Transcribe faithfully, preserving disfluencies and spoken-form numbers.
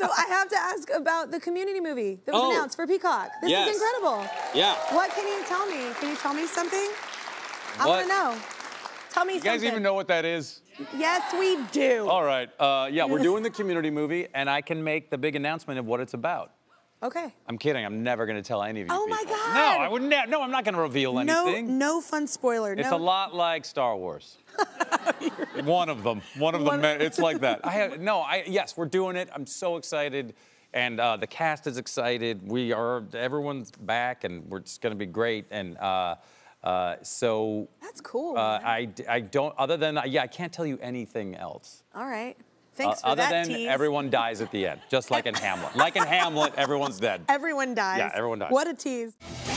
So I have to ask about the Community movie that was oh, announced for Peacock. This yes. is incredible. Yeah. What can you tell me? Can you tell me something? What? I want to know. Tell me you something. You guys even know what that is? Yes, we do. All right. Uh, yeah, we're doing the Community movie, and I can make the big announcement of what it's about. Okay. I'm kidding. I'm never going to tell any of you. Oh people. my God. No, I wouldn't. No, I'm not going to reveal anything. No, no fun spoiler. It's no. a lot like Star Wars. One of them. One of them. It's like that. I have, no. I yes, we're doing it. I'm so excited, and uh, the cast is excited. We are. Everyone's back, and we're just going to be great. And uh, uh, so. That's cool. Uh, I I don't. Other than yeah, I can't tell you anything else. All right. Thanks uh, for other that than tease. Everyone dies at the end, just like in Hamlet. Like in Hamlet, everyone's dead. Everyone dies. Yeah, everyone dies. What a tease.